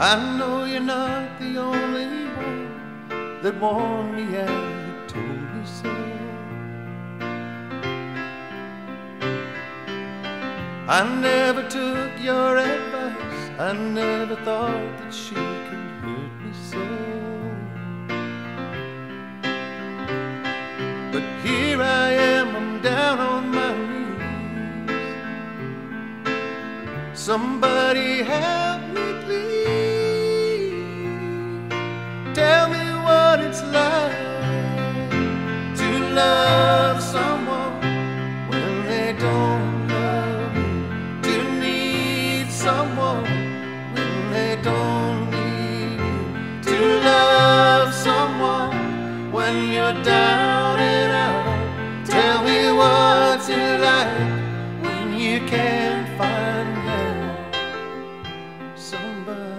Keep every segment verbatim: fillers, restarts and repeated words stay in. I know you're not the only one that warned me and told me so. I never took your advice, I never thought that she could hurt me so. But here I am, I'm down on my knees. Somebody help me, please. Tell me what it's like to love someone when they don't love you, to need someone when they don't need you, to love someone when you're down and out. Tell me what's it like when you can't find help, somebody.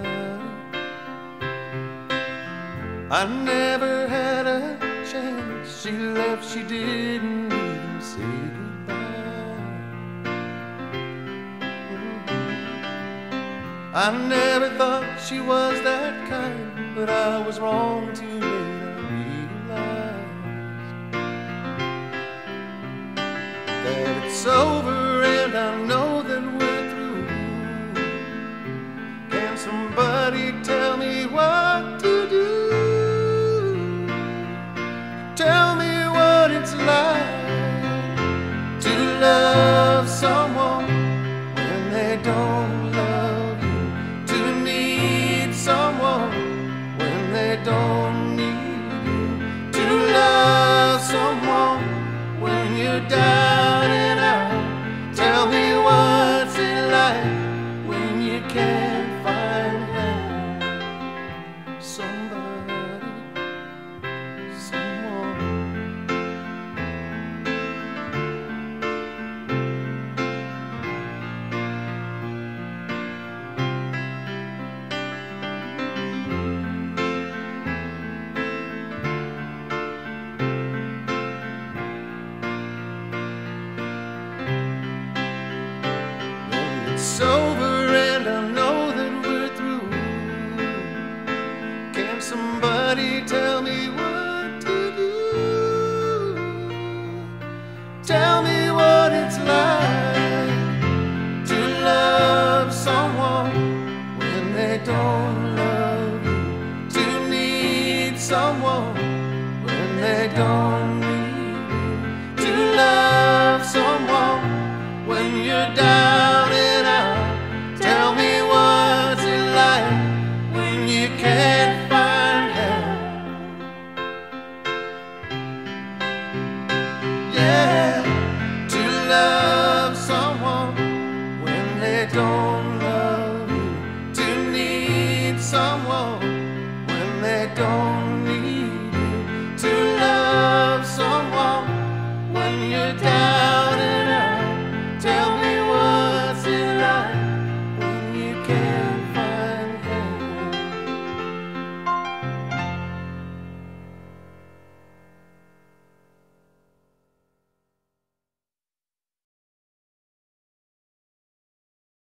I never had a chance. She left, she didn't even say goodbye. Mm-hmm. I never thought she was that kind, but I was wrong too late, I realized that it's over and I know that we're through. Can somebody tell me what to do? Tell me what it's like to love someone when they don't love you, to need someone when they don't need you, to love someone when you're down and out. Tell me what's it like when you can't find love, somebody. It's over and I know that we're through. Can somebody tell me what to do? Tell me what it's like to love someone when they don't love you, to need someone when they don't need you, to love someone when you're down.